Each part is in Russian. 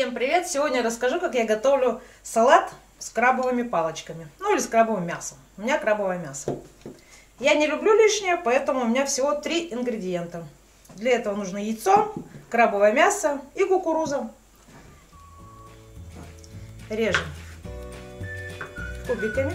Всем привет! Сегодня расскажу, как я готовлю салат с крабовыми палочками, ну или с крабовым мясом. У меня крабовое мясо. Я не люблю лишнее, поэтому у меня всего 3 ингредиента. Для этого нужно яйцо, крабовое мясо и кукуруза. Режем кубиками.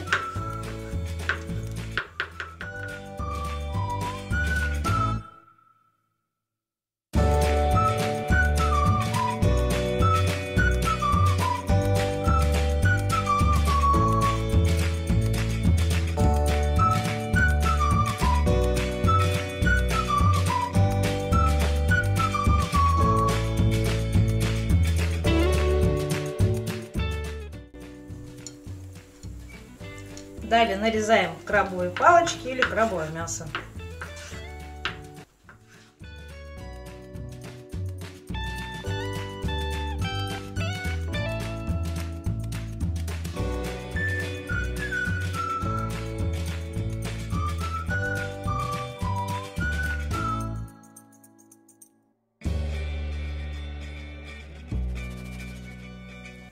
Далее нарезаем крабовые палочки или крабовое мясо.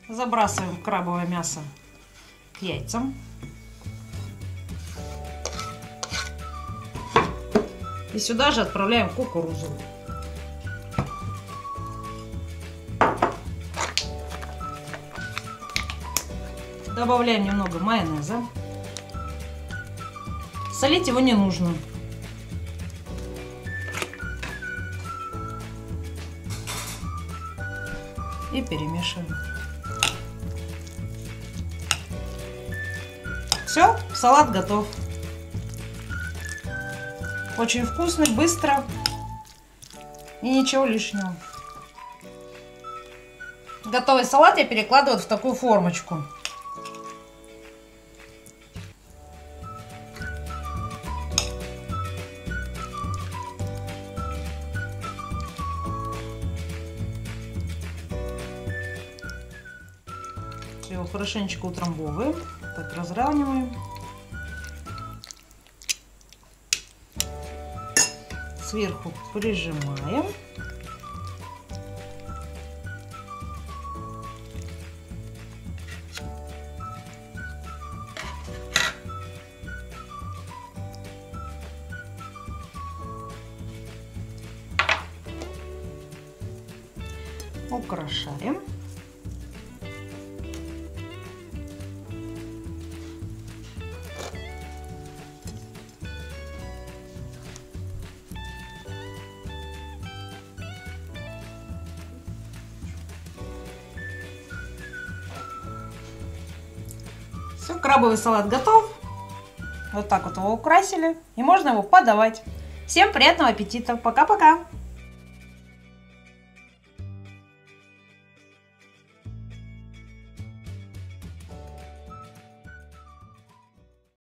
Забрасываем крабовое мясо к яйцам. И сюда же отправляем кукурузу. Добавляем немного майонеза. Солить его не нужно. И перемешиваем. Все, салат готов. Очень вкусно, быстро и ничего лишнего. Готовый салат я перекладываю в такую формочку. Все, хорошенечко утрамбовываем, так разравниваем. Сверху прижимаем. Украшаем. Все, крабовый салат готов. Вот так вот его украсили. И можно его подавать. Всем приятного аппетита. Пока-пока.